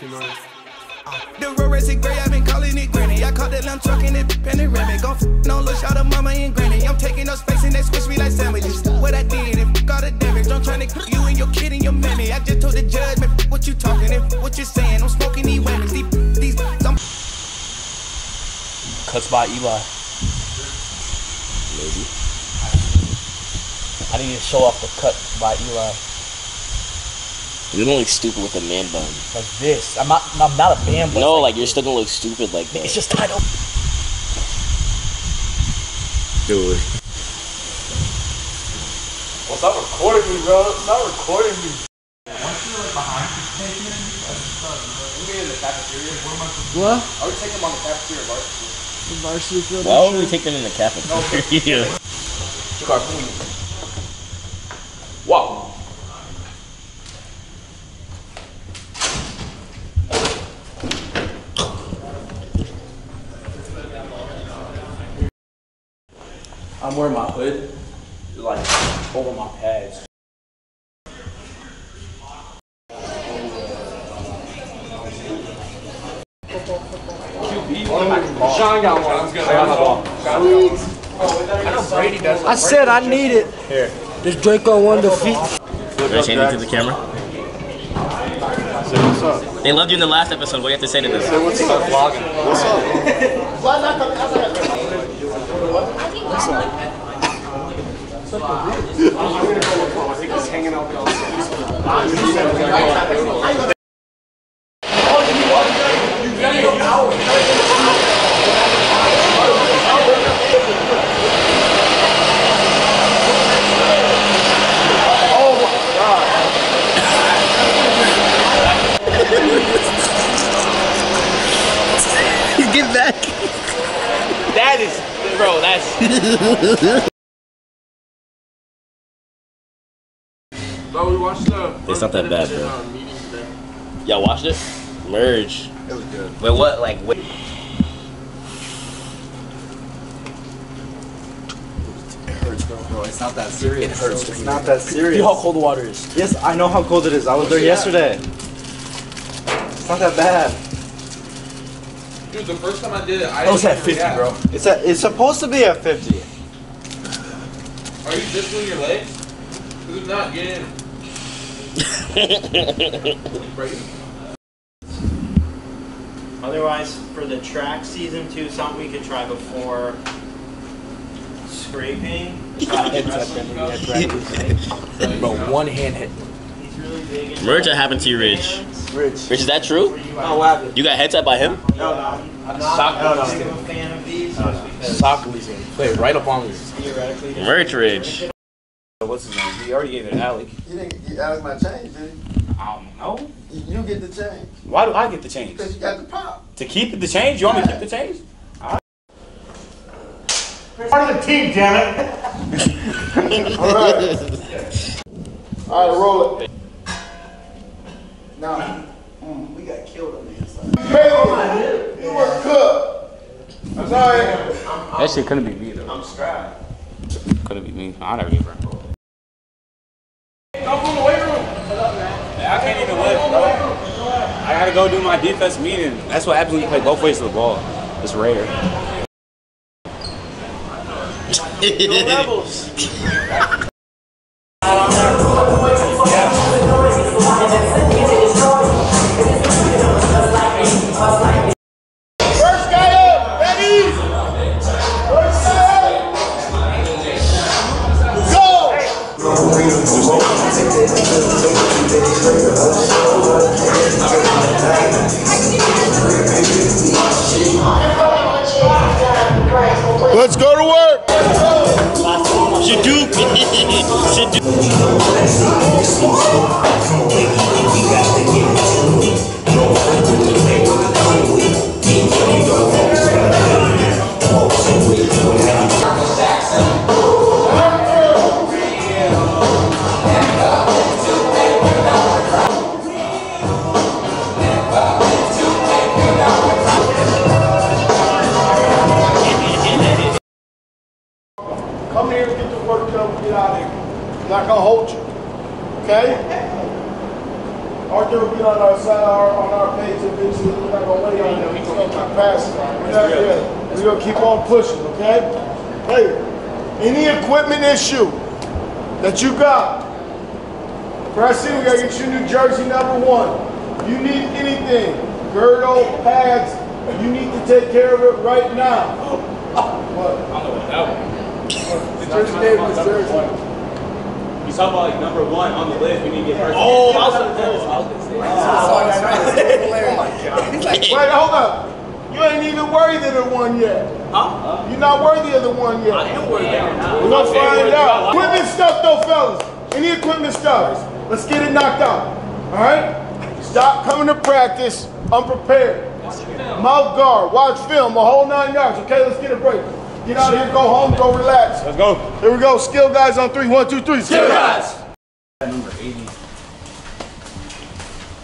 tonight. The road race is gray, I've been calling it granny. I caught that lamb truck and it panoramic. Gon' no little shot of mama and granny. I'm taking up space and they squish me like sandwiches. What I did, it all the damage. I'm trying to you and your kid and your mammy. I just told the judge, man, what you talking and what you saying. I'm smoking these whammies. These cuts by Eli. Maybe. I need to show off the cut by Eli. You don't look stupid with a man bun. Like this. I'm not a man bun. No, like you're still gonna look stupid like that. It's just tied up. Dude. Well, stop recording me, bro. Stop recording me. Once you're like behind the kitchen, that's fun, bro. We're in the cafeteria. What? I would take them on the cafeteria varsity. The varsity field? Why would we take them in the cafeteria? Wow. I'm wearing my hood, like, over my pads. QB, Sean got one. Sean's got one. Brady does. I said I need it. Here. This Draco won the feet. Rich, hand it to the camera. Say what's up. They loved you in the last episode. What do you have to say to this? Say what's up, vlogging. What's up? Oh my god. He's getting back. That is... Bro, that's... Bro, we watched the... It's not that bad, bro. Y'all watched it? Merge. It was good. Wait, what? Like, wait. It hurts, bro. It's not that serious. It hurts. It's not that serious. See how cold the water is. Yes, I know how cold it is. I was there yesterday. It's not that bad. Dude, the first time I did it, I was at 50, bro. It's supposed to be at 50. Are you just doing your legs? Who's not getting in? Otherwise, for the track season 2, something we could try before scraping. Bro, one hand hit. Merge, that happened to you, Rich. Rich, is that true? No, you got head tapped by him? No, I'm not a fan of these. Soccer leasing. Play right up on these. Merch, Rich. What's his name? He already gave it to Alec. You didn't give Alec my change, did he? I don't know. You get the change. Why do I get the change? Because you got the pop. To keep the change? You want me to keep the change? Part of the team, damn it. All right. All right, roll it. Nah, we got killed on the inside. Baby, you were cooked. I'm sorry. That shit couldn't be me though. I'm strapped. Couldn't be me. I never even run. Come from the weight room. I can't even lift, bro. I gotta go do my defense meeting. That's what happens when you play both ways to the ball. It's rare. Go Rebels. Let's go to work. Shadoop. Come here and get the work done and get out of here. I'm not gonna hold you. Okay? Arthur will get on our side, on our page eventually. We're not going to wait on them. We're going to keep passing. We're going to keep on pushing, okay? Hey, any equipment issue that you got, first thing, we got to get you New Jersey #1. You need anything, girdle, pads, you need to take care of it right now. What? I don't know what that was. Jersey. He's talking about like #1 on the list. We need to get first. Oh, I was going to say. Oh my God. He's like, wait, hold up. You ain't even worthy of the one yet. Huh? You're not worthy of the one yet. I am worthy. We're going to find out. Equipment stuff though, fellas. Any equipment stuff. Let's get it knocked out. All right? Stop coming to practice unprepared. Mouth guard, watch film, a whole 9 yards. Okay, let's get a break. Get out of here, go home, go relax. Let's go. Here we go. Skill guys on 3. 1, 2, 3. Skill guys. Number 80.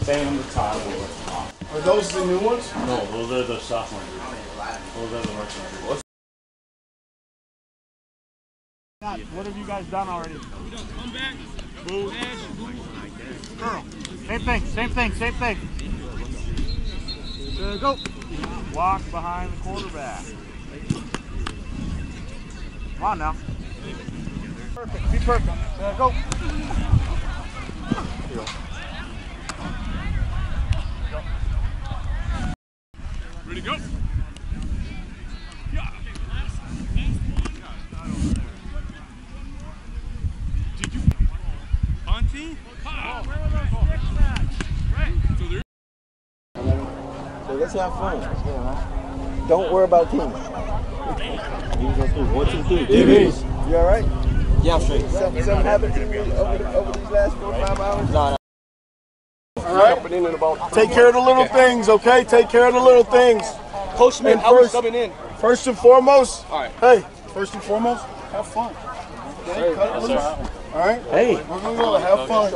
Same Todd Ward. Are those the new ones? No, those are the sophomore year. Those are the freshman year. What have you guys done already? We done come back. Move. Curl. Same thing. Same thing. Same thing. Go. Walk behind the quarterback. Come on now. Perfect. Be perfect. Go. Here you go. Ready to go? Yeah. Did you? Auntie? So let's have fun. Yeah, don't worry about team. You just do 1, 2, 3. DBs. You all right? Yeah, I'm straight. Something happened to me over these last 4 or 5 hours. Nah. All right. Take care of the little things, okay? Take care of the little things. Coach, man, how are coming in? First and foremost, all right. Hey, first and foremost, have fun. Okay, cut loose. All right. Hey, we're gonna go have fun.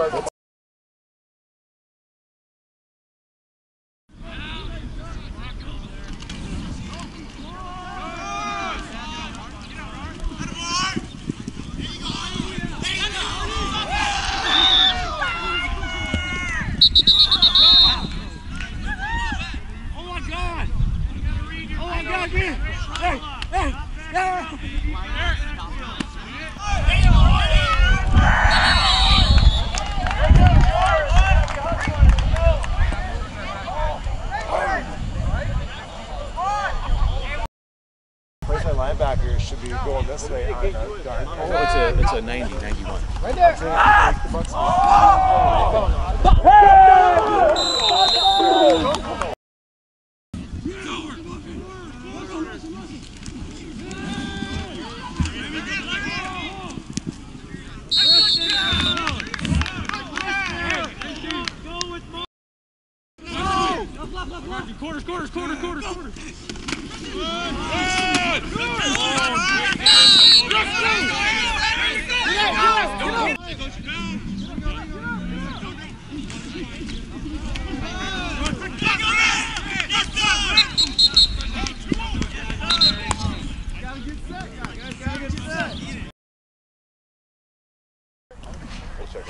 Linebackers should be going this way on a guard. Oh, it's a 90, 91. Right there! Ah! Quarters.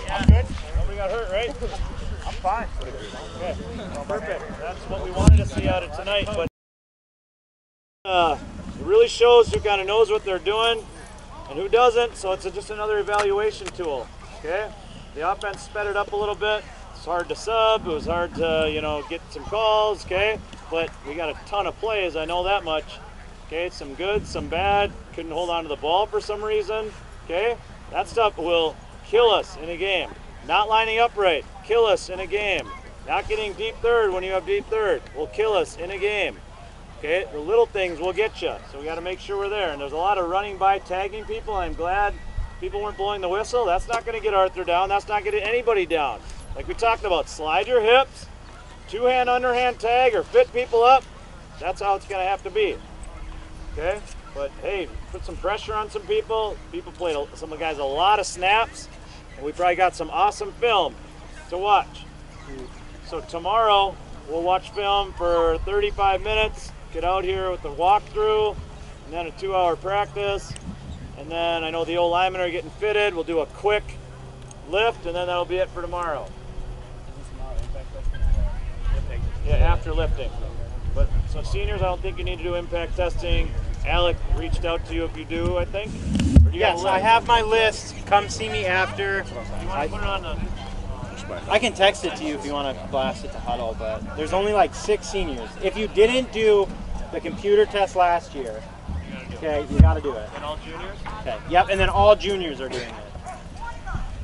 I'm good. Nobody got hurt, right? I'm fine. Okay. Perfect. That's what we wanted to see out of tonight. But it really shows who kind of knows what they're doing and who doesn't. So it's just another evaluation tool. Okay. The offense sped it up a little bit. It's hard to sub. It was hard to, you know, get some calls. Okay. But we got a ton of plays. I know that much. Okay. Some good, some bad. Couldn't hold on to the ball for some reason. Okay. That stuff will kill us in a game. Not lining up right, kill us in a game. Not getting deep third when you have deep third will kill us in a game. Okay, the little things will get you. So we got to make sure we're there. And there's a lot of running by tagging people. I'm glad people weren't blowing the whistle. That's not going to get Arthur down. That's not going to get anybody down. Like we talked about, slide your hips, two-hand underhand tag or fit people up. That's how it's going to have to be. Okay, but hey, put some pressure on some people. People played some of the guys a lot of snaps. We probably got some awesome film to watch. So tomorrow, we'll watch film for 35 minutes, get out here with the walkthrough, and then a 2-hour practice. And then I know the old linemen are getting fitted. We'll do a quick lift, and then that'll be it for tomorrow. Yeah, after lifting. But so seniors, I don't think you need to do impact testing. Alec reached out to you if you do, I think. Or do you yes, have I have my list. Come see me after. You want to put it on I can text it to you if you want to blast it to huddle, but there's only like 6 seniors. If you didn't do the computer test last year, okay, you got to do it. And all juniors? Okay. Yep, and then all juniors are doing it.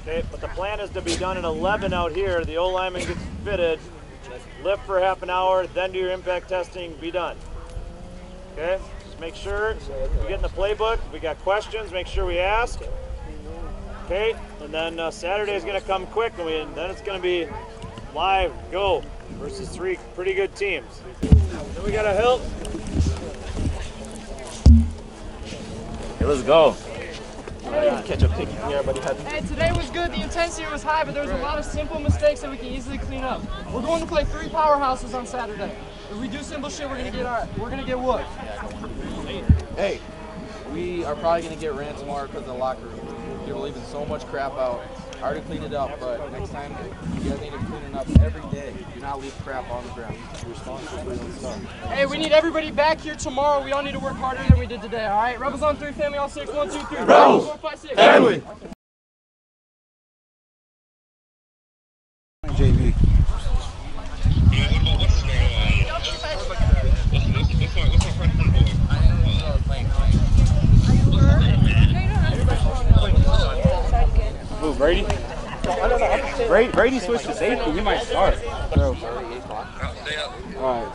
Okay, but the plan is to be done at 11 out here. The old lineman gets fitted, lift for half an hour, then do your impact testing, be done. Okay, just make sure we get in the playbook. If we got questions, make sure we ask. Okay, and then Saturday is going to come quick, and then it's going to be live, go, versus 3 pretty good teams. Then we got to help. Hey, let's go. Catch a pick here, buddy. Hey, today was good. The intensity was high, but there was a lot of simple mistakes that we can easily clean up. We're going to play 3 powerhouses on Saturday. If we do simple shit, we're gonna get whooped. Hey, we are probably gonna get ran tomorrow because of the locker room. They were leaving so much crap out. I already cleaned it up, but next time you guys need to clean it up every day. Do not leave crap on the ground. You're responsible for your stuff. Hey, we need everybody back here tomorrow. We all need to work harder than we did today, all right? Rebels on 3, family on 6. 1, 2, 3. Rebels! 4, 5, 6. Family! JV. Brady? Brady switched to safety. You might start. Bro. All right.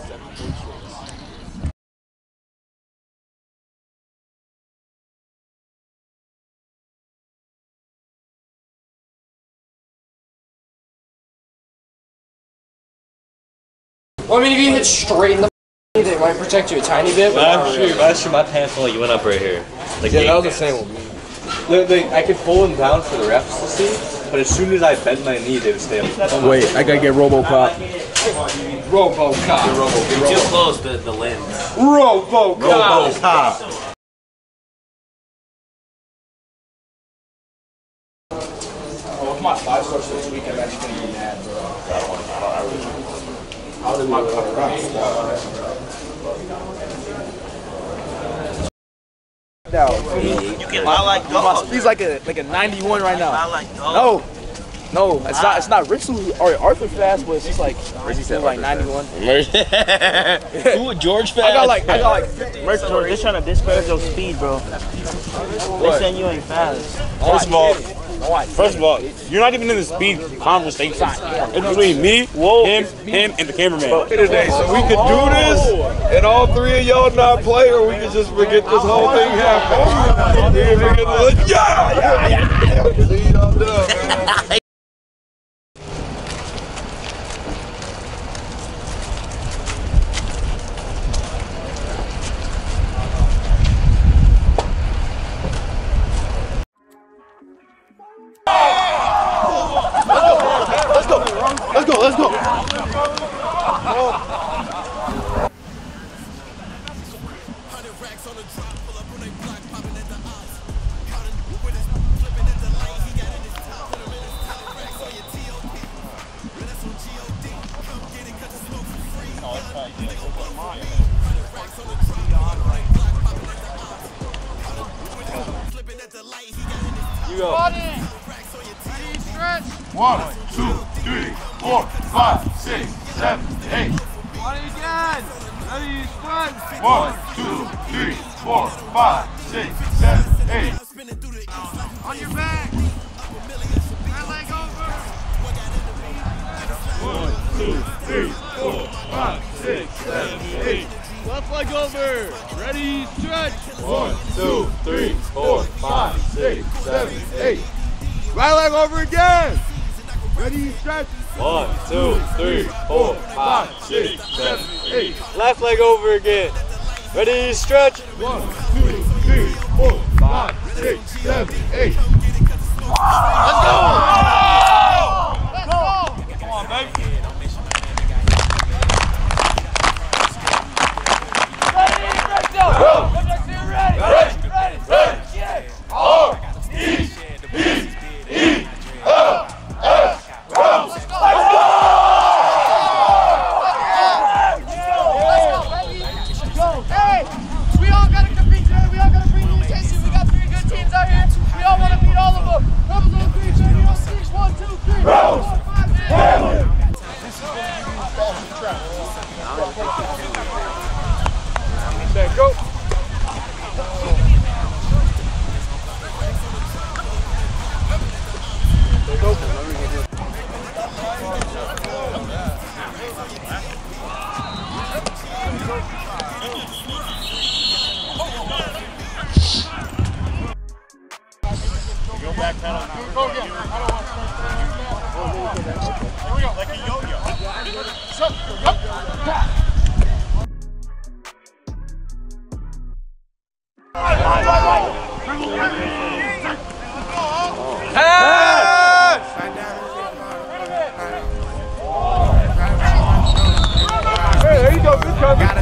Well, I mean, if you hit straight in the they might protect you a tiny bit. Last year my pants went up right here. Like yeah, that was the same with me. I could pull them down for the refs to see, but as soon as I bent my knee, they would stay up. Wait, I gotta get RoboCop. RoboCop. Too close to the lens. RoboCop. RoboCop. Oh, if my 5 starts this week, I'm actually gonna get mad, bro. How did my cut run? He's like a 91 right now. No, it's not Ritzel or Arthur fast, but it's just like Ritzel like 91. Who George fast? I got like 50. They're trying to disparage your speed, bro. They're saying you ain't fast. First of all, you're not even in the speed conversation. It's between me, him, and the cameraman. Today, so we could do this, and all 3 of y'all not play, or we could just forget this whole thing happened. Yeah! See, you don't do it, man. You go. 1, 2, 3, 4, 5, 6, 7, 8. What again? Ready to stretch. 1, 2, 3, 4, 5, 6, 7, 8. On your back. That leg over. 1, 2, 3, 4, 5, 6, 7, 8. Left leg over. Ready, stretch. 1, 2, 3, 4, 5, 6, 7, 8. Right leg over again. Ready, stretch. 1, 2, 3, 4, 5, 6, 7, 8. Left leg over again. Ready, stretch. 1, 2, 3, 4, 5, 6, 7, 8. Let's go. R-E-E-L-S. Let's go! You'll backpedal now. Go again. I don't want to start there. Here we go. Like a yo-yo. Shut up. Pass! Right down. Hey, there you go. Good cover. Wait.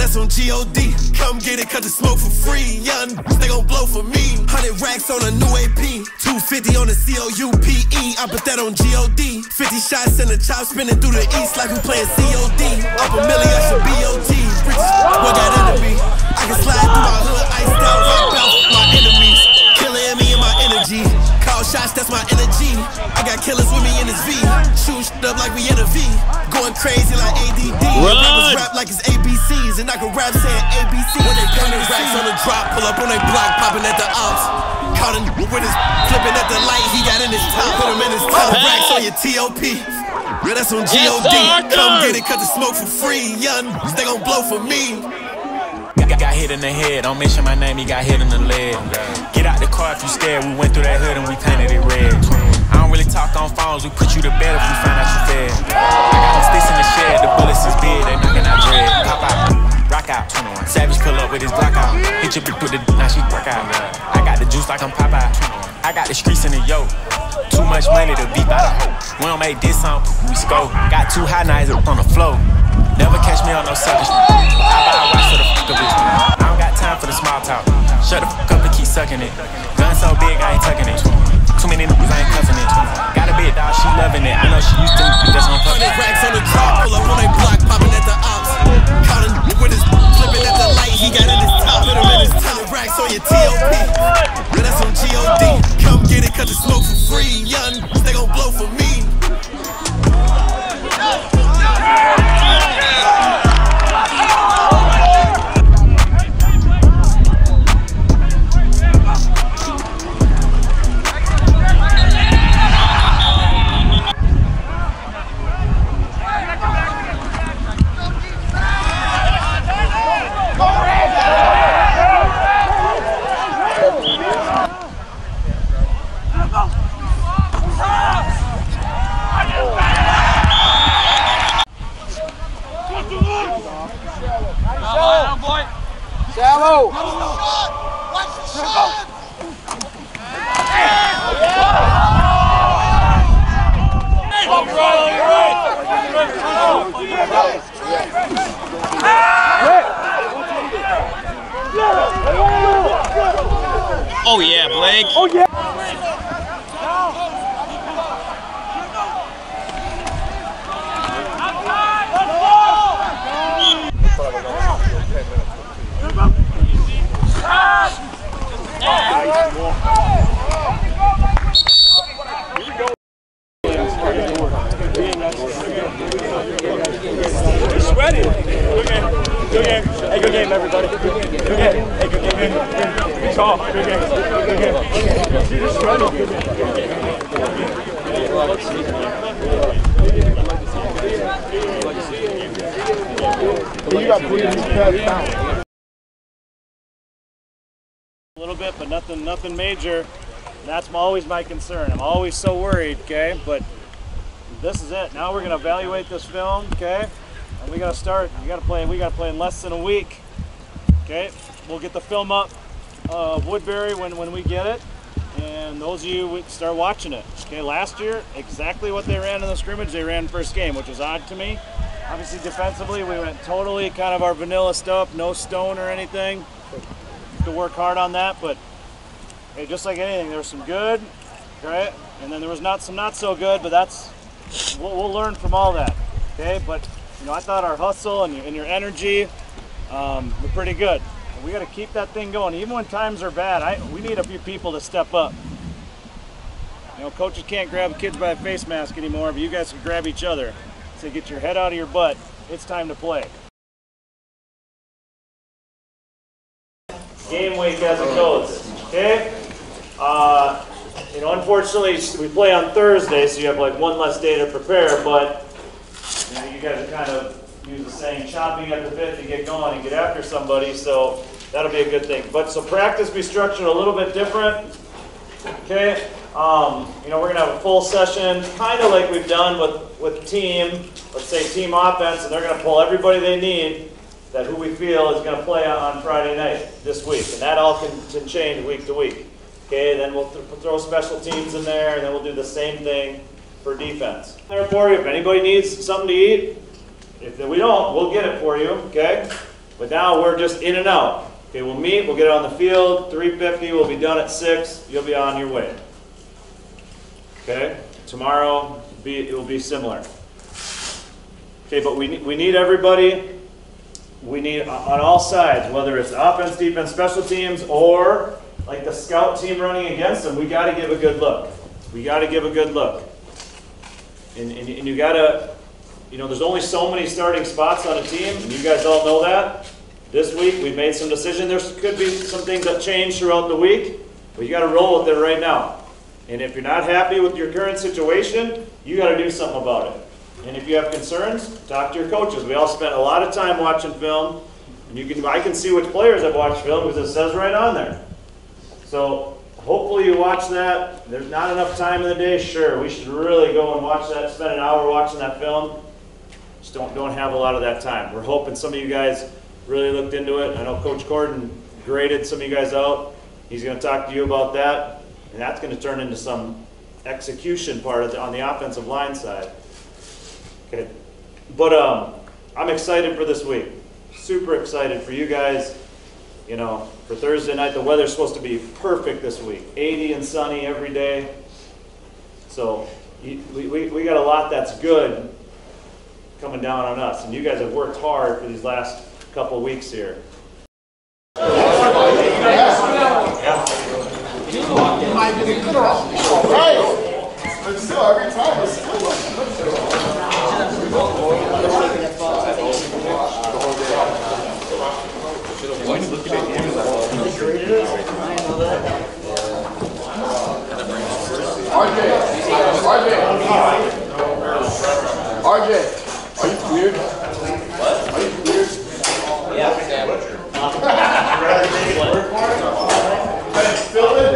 That's on G.O.D. Come get it, cut the smoke for free. Young, they gon' blow for me. Got hit in the head, don't mention my name, he got hit in the leg. Get out the car if you scared, we went through that hood and we painted it red. I don't really talk on phones, we put you to bed if we find out you fed. I got them sticks in the shed, the bullets is big, they knockin' out bread. Pop out, rock out, Savage pull up with his block out. Hit your bitch with the, now she rock out. I got the juice like I'm Popeye. I got the streets in the yoke. Too much money to beat by the hoe. We don't make this song, we scope. Got two high nines up on the floor. Never catch me on no suckers. I buy a watch for the fuck of it. I don't got time for the small talk. Shut the fuck up and keep sucking it. Gun so big, I ain't tucking it. Too many niggas, I ain't cuffing it. Got a big dog, she loving it. I know she used to just on fuck it. Racks on the drop, pull up on they block, popping at the ops. Caught a with his flipping at the light, he got in his your T.O.P. But that's on G.O.D. Come get it, cause it's smoke for free. Young, they gon' blow for me. Shallow! Watch the shot! Oh yeah, Blake! Oh yeah! A little bit, but nothing major. That's always my concern. I'm always so worried, okay? But this is it. Now we're gonna evaluate this film, okay? And we gotta start. We gotta play in less than a week, okay? We'll get the film up of Woodbury when we get it, and those of you start watching it, okay? Last year, exactly what they ran in the scrimmage, they ran first game, which was odd to me. Obviously defensively, we went totally kind of our vanilla stuff, no stone or anything. To work hard on that, but hey, just like anything, there was some good, right? And then there was not some not so good, but that's, we'll learn from all that, okay? But you know, I thought our hustle and your energy were pretty good. We got to keep that thing going, even when times are bad. We need a few people to step up. You know, coaches can't grab kids by a face mask anymore, but you guys can grab each other. So get your head out of your butt. It's time to play. Game week as it goes. Okay. You know, unfortunately, we play on Thursday, so you have like one less day to prepare. But you know, you guys kind of use the saying, "Chopping at the bit to get going and get after somebody." So that'll be a good thing. But so practice be structured a little bit different. Okay. You know, we're gonna have a full session, kind of like we've done with team, let's say team offense, and they're gonna pull everybody they need that who we feel is gonna play on Friday night this week, and that all can change week to week. Okay, then we'll throw special teams in there, and then we'll do the same thing for defense. There for you, if anybody needs something to eat, if we don't, we'll get it for you. Okay, but now we're just in and out. Okay, we'll meet, we'll get it on the field, 3:50, we'll be done at 6. You'll be on your way. Okay, tomorrow it will be similar. Okay, but we need everybody. We need on all sides, whether it's offense, defense, special teams, or like the scout team running against them. We got to give a good look. We got to give a good look. And you got to, you know, there's only so many starting spots on a team. And you guys all know that. This week we made some decisions. There could be some things that change throughout the week, but you got to roll with it right now. And if you're not happy with your current situation, you got to do something about it. And if you have concerns, talk to your coaches. We all spent a lot of time watching film, and I can see which players have watched film because it says right on there. So hopefully you watch that. There's not enough time in the day. Sure, we should really go and watch that. Spend an hour watching that film. Just don't have a lot of that time. We're hoping some of you guys really looked into it. I know Coach Corden graded some of you guys out. He's going to talk to you about that. And that's going to turn into some execution part of on the offensive line side. Okay, but I'm excited for this week. Super excited for you guys. You know, for Thursday night, the weather's supposed to be perfect this week. 80 and sunny every day. So we got a lot that's good coming down on us. And you guys have worked hard for these last couple weeks here. RJ, are you cleared? What? Are you cleared? Yeah.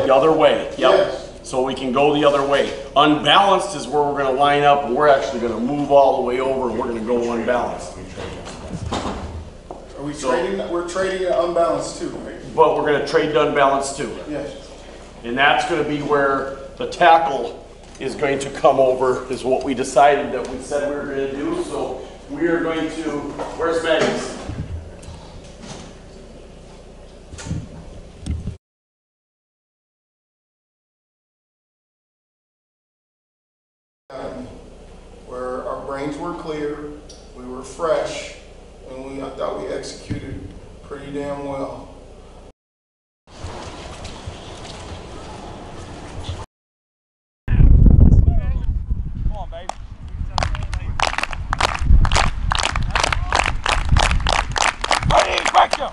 The other way, yep. Yes. So we can go the other way. Unbalanced is where we're going to line up, and we're actually going to move all the way over, and we're going to go unbalanced. Are we trading? We're trading unbalanced too, right? But we're going to trade unbalanced too. Yes. And that's going to be where the tackle is going to come over, is what we decided that we said we were going to do. So we are going to, where's Maggie's? Where our brains were clear, we were fresh, and I thought we executed pretty damn well.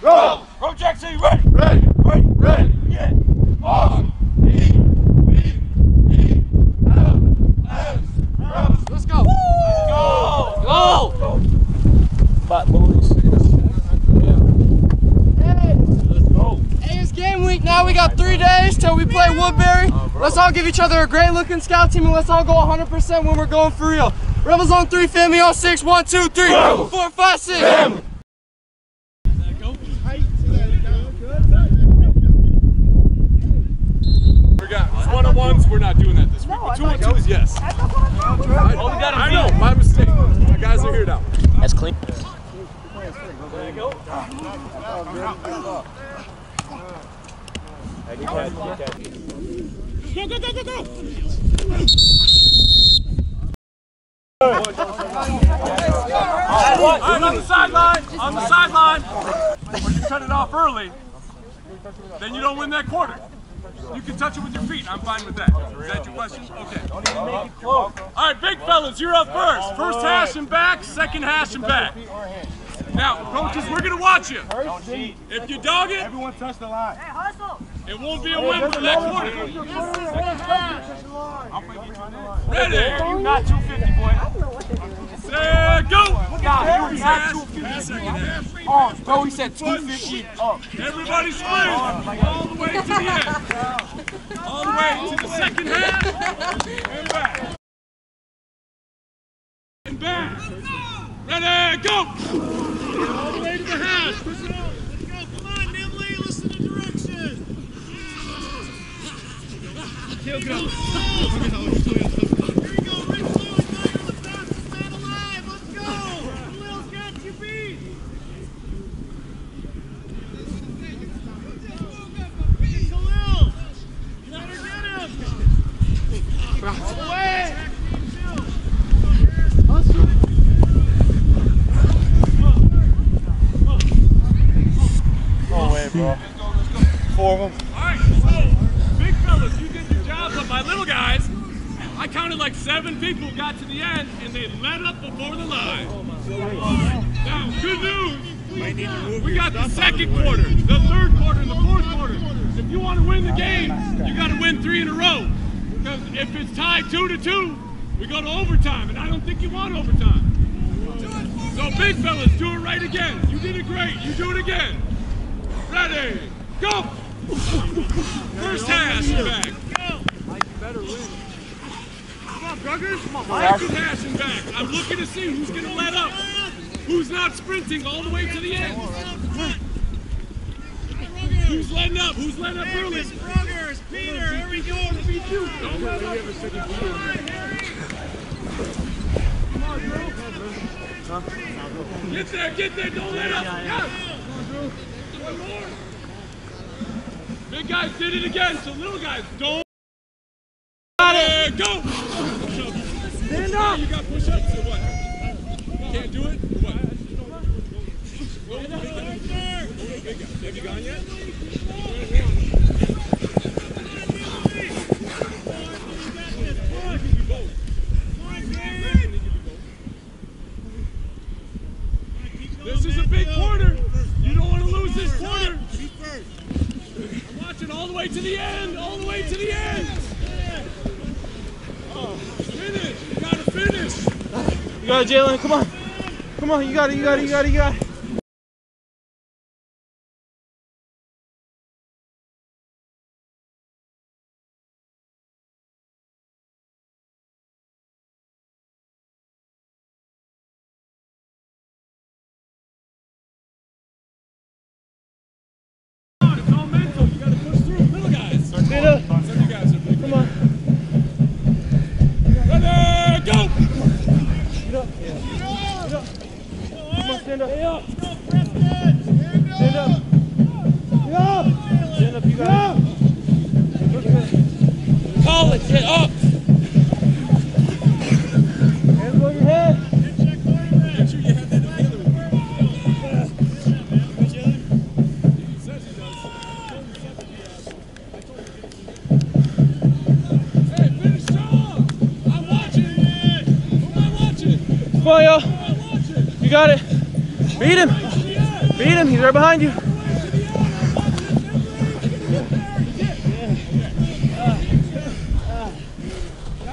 Roll! Roll Jackson, ready! Ready! Ready! Ready! Yeah! Awesome! Let's go! Let's go! Go! But boys. Let's go. Hey, it's game week now. We got 3 days till we play Woodbury. Let's all give each other a great looking scout team, and let's all go 100% when we're going for real. Rebels on 3, family on 6. 1, 2, 3, go. 4, 5, 6. Family. One-on-ones, we're not doing that this week. No, two-on-twos, yes. I know, my mistake. My guys are here now. That's clean. There you go. On the sideline, on the sideline. When you cut it off early, then you don't win that quarter. You can touch it with your feet. I'm fine with that. Is that your question? Okay. All right, big fellas, you're up first. First hash and back, second hash and back. Now, coaches, we're going to watch you. If you dog it, everyone touch the line. Hey, hustle. It won't be a win for the next quarter. Ready? You got 250, boy. There, go. God, you got 250. Oh, bro, he said 250 up. Everybody split all the way to the end. All the way to the second half and back. And back. Ready, go! All the way to the half. Push it on. Let's go. Come on, Nimley, listen to direction. Here we go. Here we go, Rich Lewis, Tiger, the fastest man alive. Let's go. Will's got you beat. Bro. Four of them. Alright, so, big fellas, you did your job, but my little guys, I counted like 7 people who got to the end, and they let up before the line. Now, good news, we got the second quarter, the third quarter, and the fourth quarter. If you want to win the game, you got to win 3 in a row. Because if it's tied 2-2, we go to overtime, and I don't think you want overtime. So, big fellas, do it right again. You did it great. You do it again. Ready, go! First hash and back. Go! Mike, you better win. Come on, Druggers. Come on, Mike. Second hash and back. I'm looking to see who's going to let up. Who's not sprinting all the way to the end. Who's letting up? Who's letting up early? Druggers, Peter, here we go. It'll be you. Don't let up. Come on, Drew. Get there, get there. Don't let up. Come on, Drew. Big guys did it again, so little guys don't. Got it. Go. Stand up. You got push-ups or what? Can't do it. What? Stand up right there. Have you gone yet? This is a big quarter. You don't want to lose this quarter. I'm watching all the way to the end. All the way to the end. Oh, finish. You got to finish. You got it, Jalen. Come on. Come on. You got it. You got it. You got it. You got it. You got it. Beat him. Beat him. He's right behind you. Now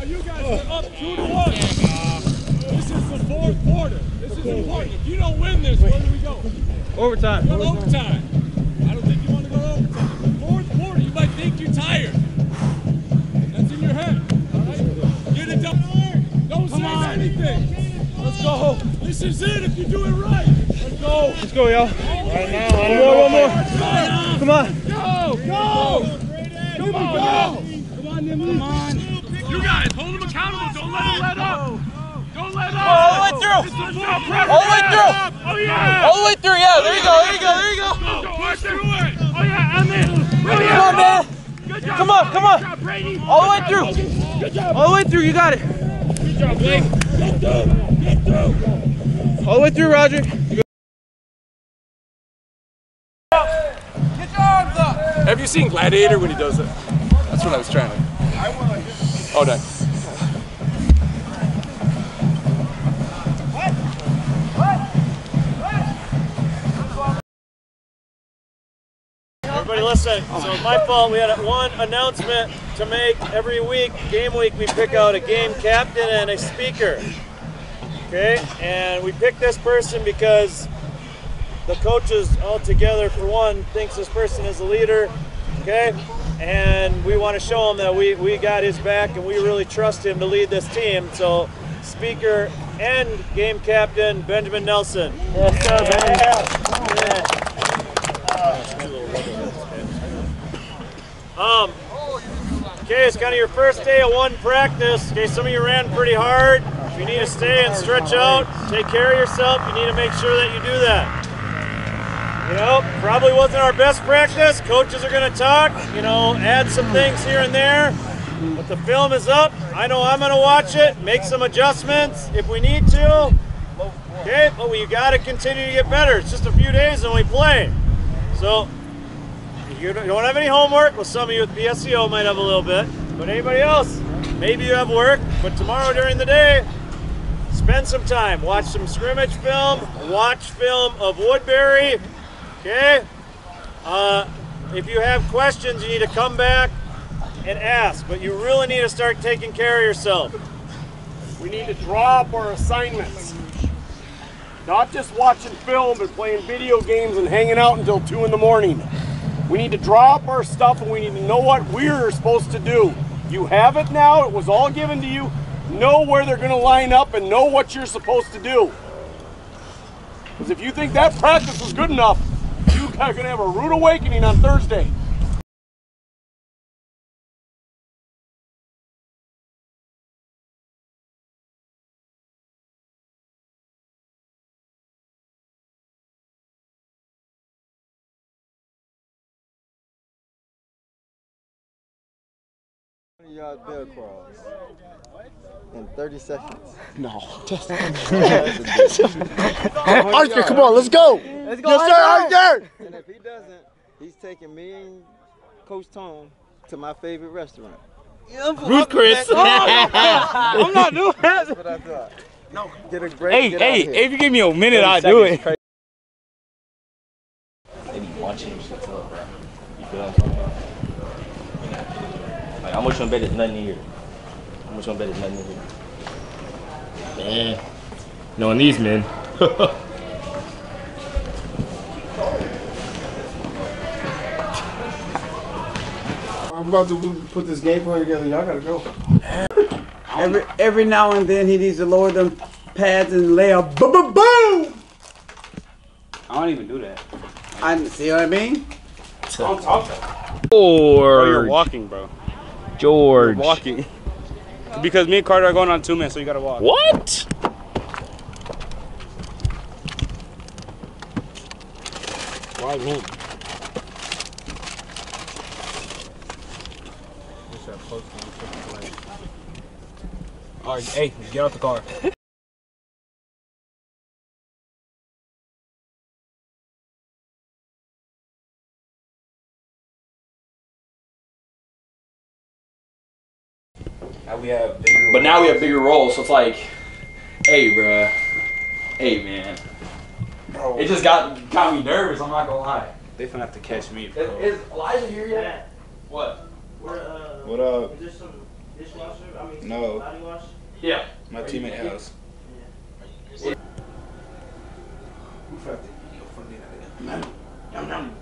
you guys are up 2-1. This is the fourth quarter. This is important. If you don't win this, where do we go? Overtime. We go overtime. I don't think you want to go overtime. The fourth quarter, you might think you're tired. That's in your head. All right? Get it done. Don't say anything. Let's go. This is it if you do it right. Let's go. Let's go, y'all. Right now. One more. Come on. Go. Come on. Come on, Nimble. Come on. You guys, hold them accountable. Don't let them let up. Don't let up. All the way through. All the way through. Oh, yeah. All the way through, yeah. There you go. Push through it. Oh, yeah. I'm in. Come on, man. Good job. Come on. All the way through. Good job. All the way through. You got it. Good job, Blake. Get through. All the way through, Roger. Get your arms up! Have you seen Gladiator when he does it? That's what I was trying to do. Oh, dang. Everybody listen. So it's my fault. We had one announcement to make every week. Game week, we pick out a game captain and a speaker. Okay, and we picked this person because the coaches all together, for one, thinks this person is a leader, okay? And we want to show him that we got his back and we really trust him to lead this team. So, speaker and game captain, Benjamin Nelson. Yes, sir, yeah. Okay, it's kind of your first day of one practice. Okay, some of you ran pretty hard. You need to stay and stretch out, take care of yourself. You need to make sure that you do that. You know, probably wasn't our best practice. Coaches are going to talk, you know, add some things here and there. But the film is up. I know I'm going to watch it, make some adjustments if we need to. Okay, but we got to continue to get better. It's just a few days and we play. So you don't have any homework. Well, some of you with PSEO might have a little bit. But anybody else, maybe you have work, but tomorrow during the day, spend some time, watch some scrimmage film, watch film of Woodbury, okay? If you have questions, you need to come back and ask, but you really need to start taking care of yourself. We need to draw up our assignments. Not just watching film and playing video games and hanging out until 2 in the morning. We need to draw up our stuff and we need to know what we're supposed to do. You have it now, it was all given to you. Know where they're going to line up and know what you're supposed to do. Because if you think that practice was good enough, you are going to have a rude awakening on Thursday. Yard bell crawls in 30 seconds. No. Arthur, come on, let's go. Let's go. Yes, sir, Arthur. And if he doesn't, he's taking me and Coach Tone to my favorite restaurant. Ruth Chris. Oh, no, I'm not doing that. That's what I thought. No. Get a break. Hey, hey, if you give me a minute, I'll do it. They be watching you shut up, bro. You feel what I'm talking about? I'm just gonna bet there's nothing in here. I'm just gonna bet there's nothing in here. Man. Knowing these men. I'm about to put this game plan together. Y'all gotta go. Every now and then he needs to lower them pads and lay a boom boom boom. I don't even do that. I see what I mean? Don't talk. Or you're walking, bro. George. We're walking. Because me and Carter are going on 2 minutes, so you gotta walk. What? Why won't? Alright, hey, get out the car. Now we have bigger roles, so it's like, hey, bruh, hey, man. Bro. It just got me nervous, I'm not gonna lie. They finna have to catch me, bro. Is Elijah here yet? Yeah. What? What up? Is there some dishwasher? I mean, no. Body wash? Yeah. My teammate has. Yeah. Who's after you from the other guy? Nom.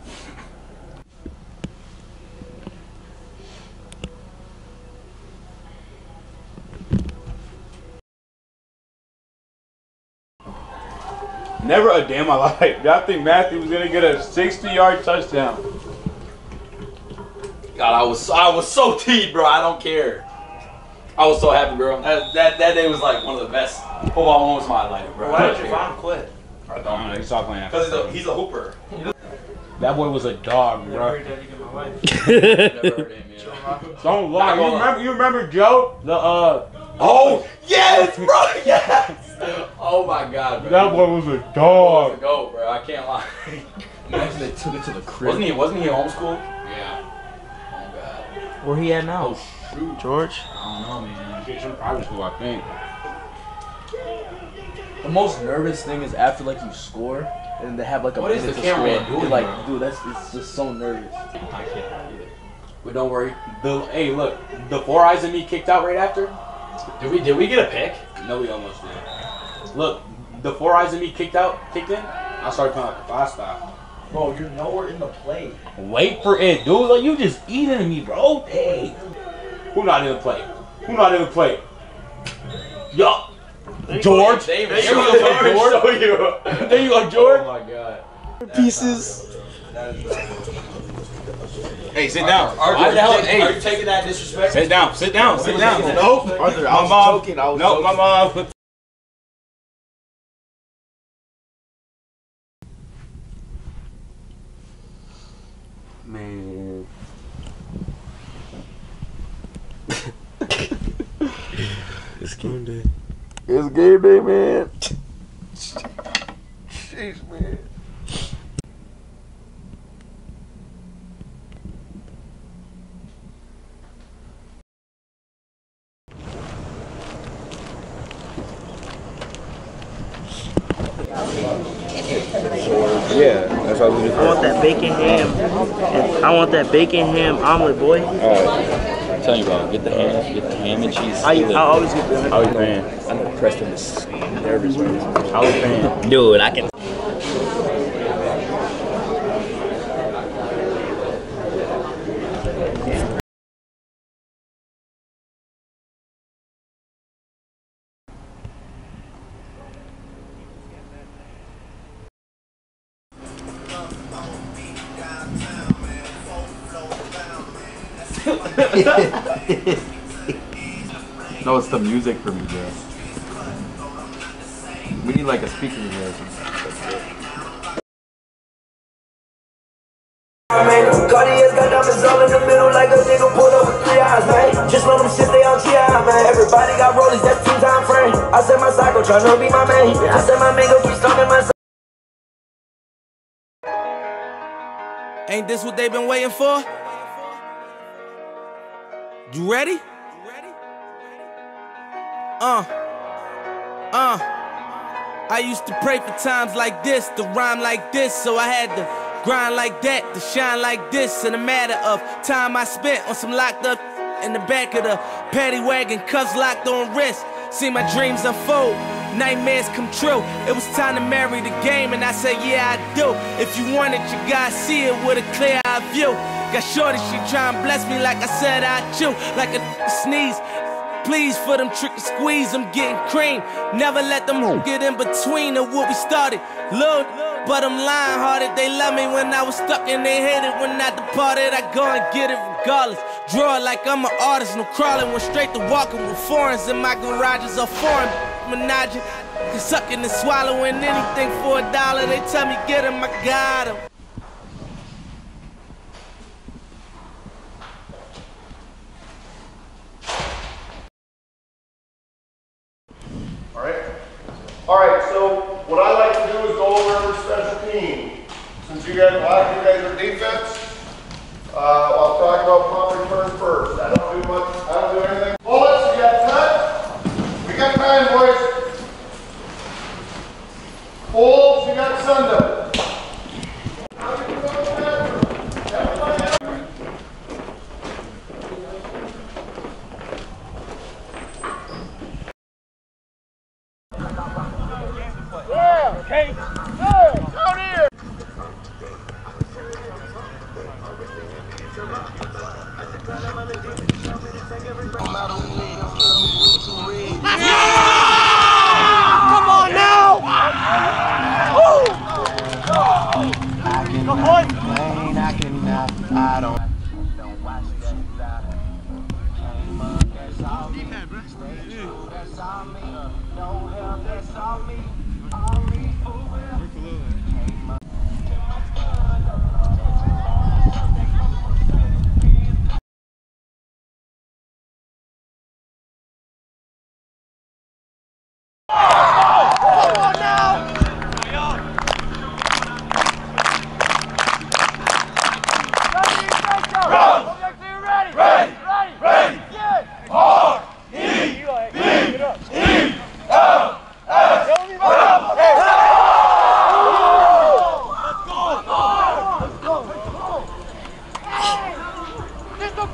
Never a day in my life did I think Matthew was gonna get a 60-yard touchdown. God, I was so teed, bro. I don't care. I was so happy, bro. That day was like one of the best football moments of my life, bro. Why did Javon quit? I don't know. He stopped playing. Because he's a hooper. That boy was a dog, bro. Don't lie. You remember Joe? The oh yes, bro. Yes. Oh my God, bro. That boy was a dog. That boy was a goat, bro. I can't lie. Imagine they took it to the crib. Wasn't he in homeschool? Yeah. Oh God. Where he at now? Oh shoot. George? I don't know, man. He's in private school, I think. The most nervous thing is after like you score and they have like a what is the camera doing? You're like, dude, it's just so nervous. I can't do it. But don't worry. Hey, look, the four eyes of me kicked out right after. Did we get a pick? No, we almost did. Look, the four eyes of me kicked in. I started playing like a 5-star. Bro, you're nowhere in the play. Wait for it, dude. Like, you just eating me, bro. Hey. Who not in the play? Yup. George. There you go, George. Oh, my God. Pieces. Hey, sit down. Are you taking that disrespect? Sit down. No. Arthur, I was joking. No, my mom. Man. It's game day. It's game day, man. Jeez, man. Yeah, that's how we do. I want that bacon ham. I want that bacon ham omelet, boy. All right, tell you about it. Get the ham and cheese. I always get the ham. How you playing? I'm depressed and nervous. How you playing? Dude, I can. No, it's the music for me, bro. We need like a speaker in here or something. Cartier's got diamonds all in the middle, like a nigga pulled up with 3 hours, man. Just let them shit, they on GI, man. Everybody got rollies, that's 2-time frame. I said my psycho, tryna be my man. I said my nigga, we starting my Ain't this what they been waiting for? You ready? I used to pray for times like this, to rhyme like this, so I had to grind like that, to shine like this. In a matter of time I spent on some locked up in the back of the paddy wagon, cuffs locked on wrist. See my dreams unfold, nightmares come true. It was time to marry the game, and I said, yeah, I do. If you want it, you gotta see it with a clear eye view. Got shorty, she try and bless me like I said I do. Like a sneeze, please, for them trick and squeeze, I'm getting cream. Never let them get in between of what we started. Look, but I'm lion-hearted. They love me when I was stuck and they hate it when I departed. I go and get it regardless. Draw it like I'm an artist, no crawling. Went straight to walking with foreigns, and my garages are foreign. Menage, sucking and swallowing anything for $1. They tell me get him, I got him. Alright, so what I like to do is go over every special team. Since a lot of you guys are defense, I'll talk about punt return first. I don't do much, I don't do anything. Bullets, you got time? We got time, boys. Bulls, you got Sunday. Okay. Out here. Come on now. I don't watch that.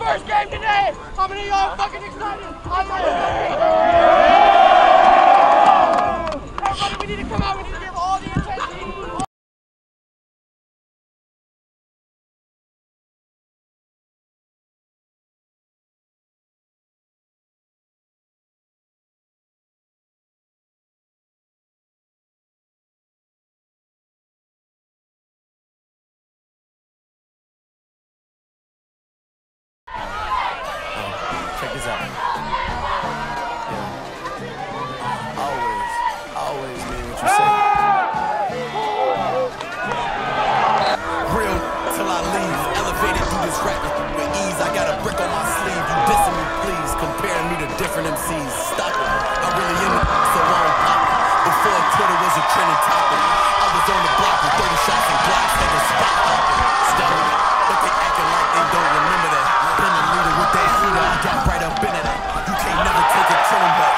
First game today! How many of y'all fucking excited? I'm not excited! Everybody, we need to come out, we need to give all the intensity! Check this out. Yeah. Always mean what you say. Real till I leave. Elevated through this rap with ease. I got a brick on my sleeve. You dissing me, please. Comparing me to different MCs. Stop it. I'm really in it. So long popping. Before Twitter was a trending topic. I was on the block with 30 shots and blocks that was spot hopping. Stop it. But they acting like they don't remember that. Been a leader with that heater. I got right up in it. You can't never take a killing back.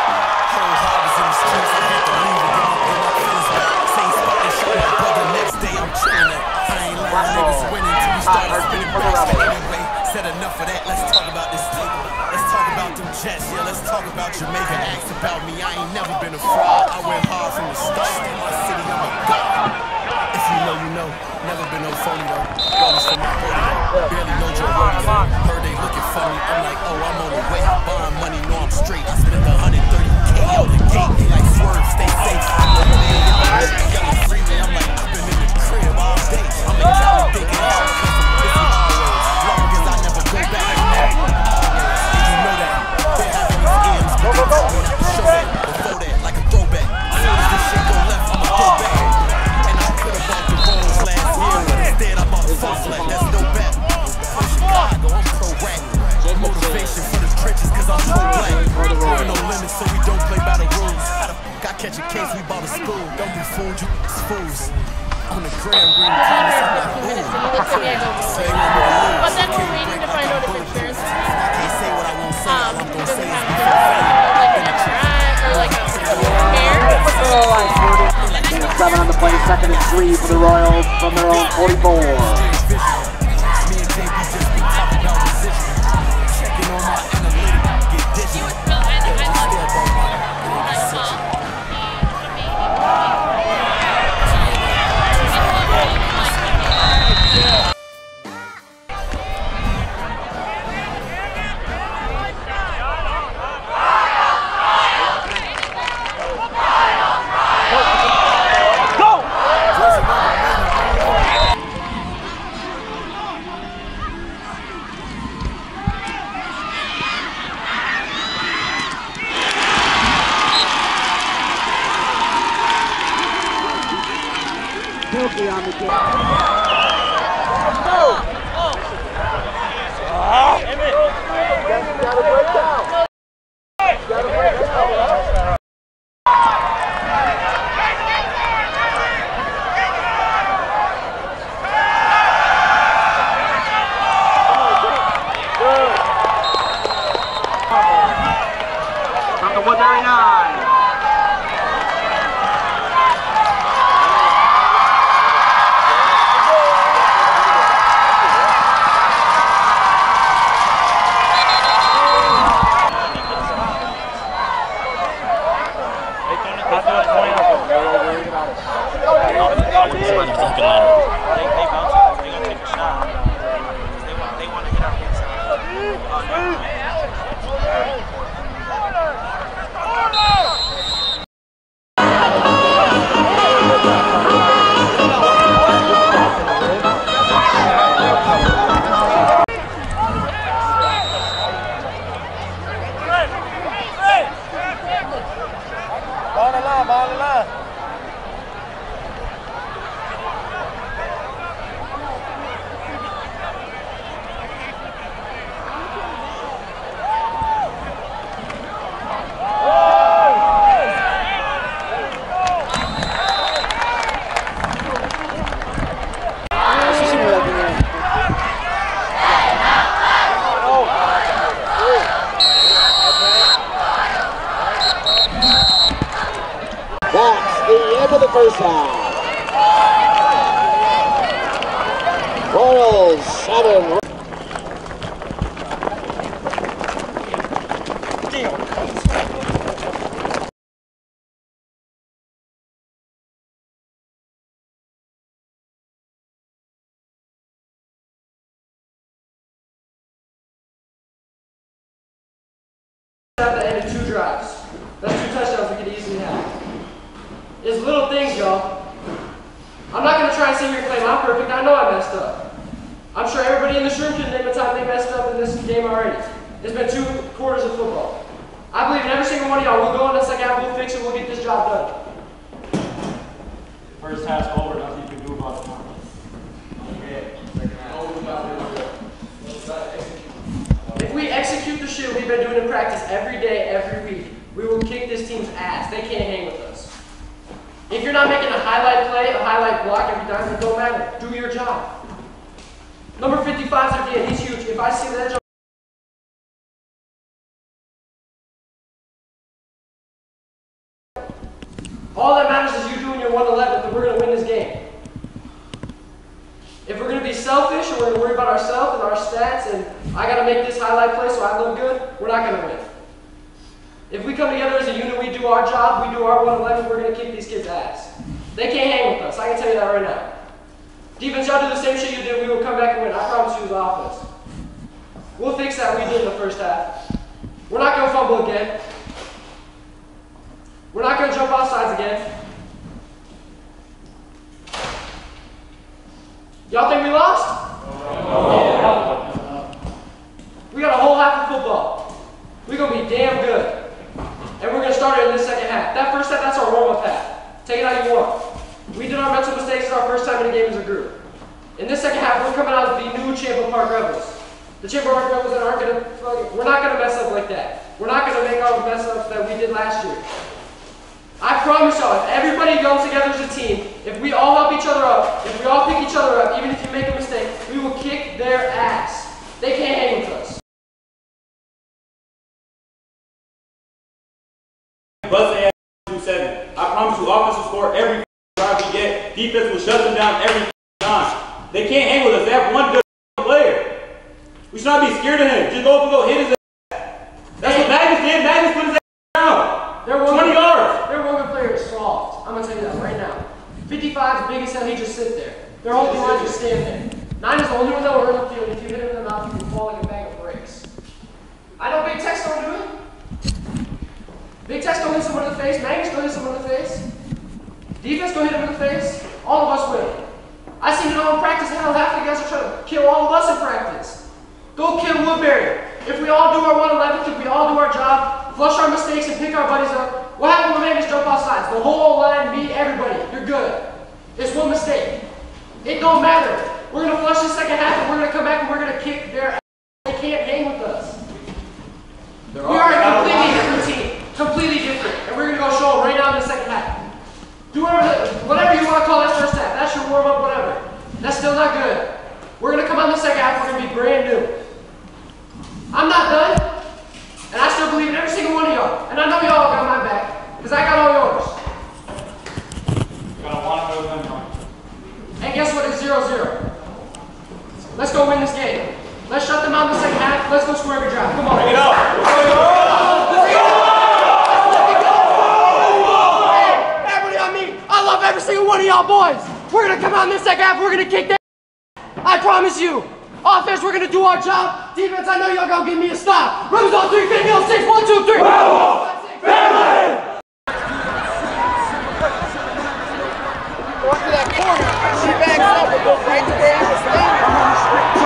Whole harvest in the streets. I had to leave it. Get my feelings back. Same spot and show my brother. Next day I'm chilling it. I ain't letting niggas win until we started spinning blocks. But anyway, said enough of that. Let's talk about this table. Let's talk about them Jets. Yeah, let's talk about Jamaica. Ask about me. I ain't never been a fraud. I went hard from the start. In my city, I'm a god. If you know, you know. Never been no phony though. Goals for my photo. Barely know your work. Heard they looking for me. I'm like, oh, I'm on the way. I bond money, know I'm straight. I spent 130K out the gate. They like swerve, stay safe. Got me free, man. I'm like, I've been in the crib all day. I'm in town thinking, it's always long as I never go back. Did you know that? They have these M's. Show that, before that, like a throwback. As soon as this shit go left, I'ma go back. That's no rack. Motivation for the trenches, cause I'm so black. There are no limits, so we don't play by the rules. I catch a case, we bought a school. Don't be fooled, you fools. On the gram, green comments, I'm like, ooh. But then we're waiting to find out if it's theirs. I can't say what I won't say. I'm gonna say it's like an extra eye, or like a hair. Oh, I heard it. 7 on the play, second and 3 for the Royals from their own 44. First down. Royals 7. And 2 drives. That's 2 touchdowns we could easily have. It's little things, y'all. I'm not going to try and sit here and claim I'm perfect. I know I messed up. I'm sure everybody in this room can name a time they messed up in this game already. It's been 2 quarters of football. I believe in every single one of y'all. We'll go in the second half, we'll fix it, we'll get this job done. First half's over, nothing you can do about it. If we execute the shit we've been doing in practice every day, every week, we will kick this team's ass. They can't hang with us. If you're not making a highlight play, a highlight block every time, it don't matter. Do your job. Number 55's again, he's huge. If I see that jump, all that matters is you doing your 111th, and we're going to win this game. If we're going to be selfish and we're going to worry about ourselves and our stats and I got to make this highlight play so I look good, we're not going to win. If we come together as a unit, we do our job, we do our 111, we're going to kick these kids' ass. They can't hang with us, I can tell you that right now. Defense, y'all do the same shit you did, we will come back and win. I promise you the offense. We'll fix that we did in the first half. We're not going to fumble again. We're not going to jump off sides again. Y'all think we lost? No. We got a whole half of football. We're going to be damn good. And we're going to start it in the second half. That first half, that's our warm-up half. Take it how you want. We did our mental mistakes. It's our first time in a game as a group. In this second half, we're coming out as the new Champlin Park Rebels. The Champlin Park Rebels that aren't going to, we're not going to mess up like that. We're not going to make all the mess ups that we did last year. I promise y'all, if everybody goes together as a team, if we all help each other up, if we all pick each other up, even if you make a mistake, we will kick their ass. They can't hang with us. Bust the ass 2-7. I promise you, offense will score every drive we get. Defense will shut them down every time. They can't hang with us. They have one good player. We should not be scared of him. Just go up and go hit his ass. That's what Magnus did. Magnus put his ass down. 20 yards. Their one good player is soft. I'm going to tell you that right now. 55's biggest hell, he just sit there. Their whole line just stand there. 9 is the only one that will hurt the field. If you hit him in the mouth, you can fall like a bag of bricks. I know Big Tex don't do it. Big Tex don't hit someone in the face. Magnus don't hit someone in the face. Defense don't hit him in the face. All of us win. I seen it all in practice. Hell, half the guys are trying to kill all of us in practice. Go kill Woodbury. If we all do our 111, if we all do our job, flush our mistakes and pick our buddies up, what happened when Magnus jump off sides? The whole line, me, everybody. You're good. It's one mistake. It don't matter. We're going to flush the second half and we're going to come back and we're going to kick their ass. They can't hang with us. We are a completely different team. Completely different. And we're going to go show them right now in the second half. Do whatever you want to call that first half. That's your warm-up, whatever. That's still not good. We're going to come out in the second half. We're going to be brand new. I'm not done. And I still believe in every single one of y'all. And I know y'all got my back. Because I got all yours. Got a lot of those in mind. And guess what? It's 0-0. Let's go win this game. Let's shut them out in the second half. Let's go score every drive. Come on. Bring it up. Everybody on me. I love every single one of y'all boys. We're going to come out in the second half. We're going to kick that. I promise you. Offense, we're going to do our job. Defense, I know y'all going to give me a stop. Rebels on 3, 50 on 6. 1, 2, 3. Bravo. Family. She backs up and goes right to where I was standing.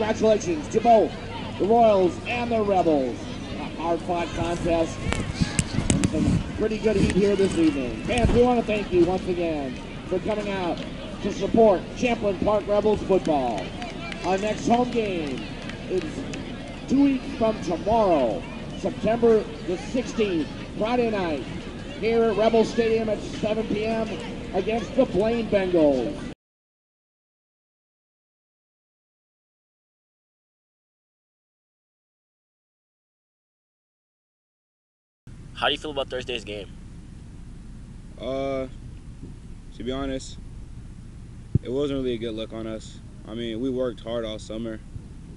Congratulations to both the Royals and the Rebels. A hard-fought contest and some pretty good heat here this evening. Fans, we want to thank you once again for coming out to support Champlin Park Rebels football. Our next home game is 2 weeks from tomorrow, September the 16th, Friday night, here at Rebel Stadium at 7 p.m. against the Blaine Bengals. How do you feel about Thursday's game? To be honest, it wasn't really a good look on us. I mean, we worked hard all summer,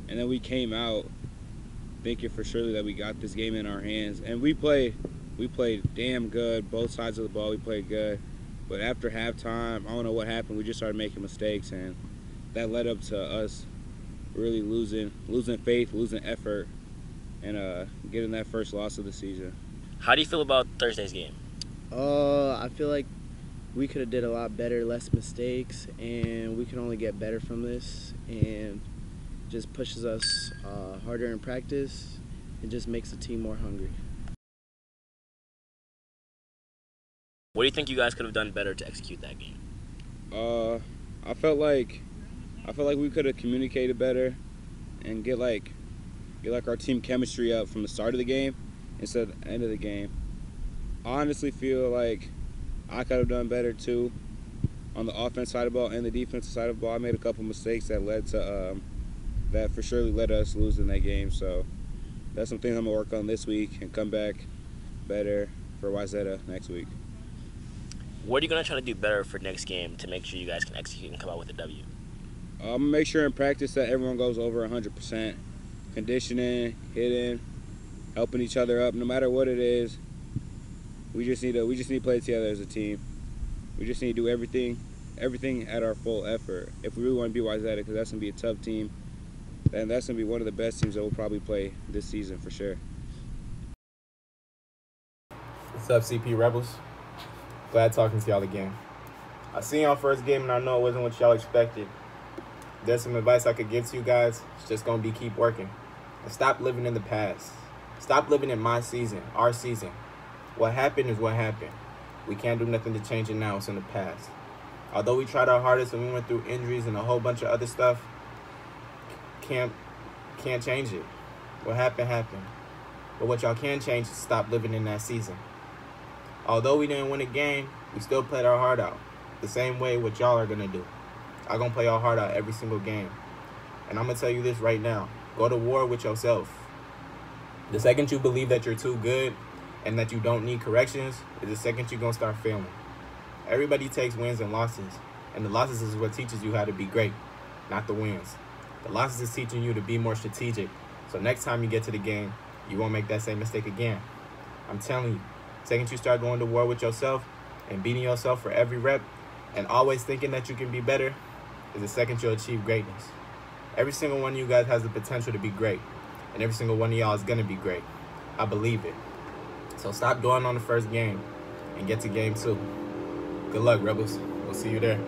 and then we came out thinking for sure that we got this game in our hands. And we played damn good, both sides of the ball, we played good. But after halftime, I don't know what happened, we just started making mistakes, and that led up to us really losing faith, losing effort, and getting that first loss of the season. How do you feel about Thursday's game? I feel like we could have did a lot better, less mistakes, and we can only get better from this, and just pushes us harder in practice. It just makes the team more hungry. What do you think you guys could have done better to execute that game? I felt like we could have communicated better and get our team chemistry up from the start of the game instead of the end of the game. I honestly feel like I could have done better too on the offense side of the ball and the defensive side of the ball. I made a couple mistakes that led to that for surely led us losing that game. So that's some things I'm gonna work on this week and come back better for Wayzata next week. What are you gonna try to do better for next game to make sure you guys can execute and come out with a W? I'm gonna make sure in practice that everyone goes over 100%. Conditioning, hitting, helping each other up, no matter what it is. We just need to play together as a team. We just need to do everything at our full effort if we really want to be Wayzata, because that's gonna be a tough team. And that's going to be one of the best teams that we'll probably play this season for sure. What's up, CP Rebels? Glad talking to y'all again. I seen y'all first game, and I know it wasn't what y'all expected. There's some advice I could give to you guys. It's just going to be keep working. And stop living in the past. Stop living in my season, our season. What happened is what happened. We can't do nothing to change it now. It's in the past. Although we tried our hardest and we went through injuries and a whole bunch of other stuff, can't change it. What happened happened. But what y'all can change is stop living in that season. Although we didn't win a game, we still played our heart out. The same way what y'all are gonna do. I'm gonna play our heart out every single game. And I'm gonna tell you this right now. Go to war with yourself. The second you believe that you're too good and that you don't need corrections is the second you're gonna start failing. Everybody takes wins and losses, and the losses is what teaches you how to be great, not the wins. The losses is teaching you to be more strategic. So next time you get to the game, you won't make that same mistake again. I'm telling you, the second you start going to war with yourself and beating yourself for every rep and always thinking that you can be better is the second you'll achieve greatness. Every single one of you guys has the potential to be great, and every single one of y'all is gonna be great. I believe it. So stop dwelling on the first game and get to game 2. Good luck, Rebels. We'll see you there.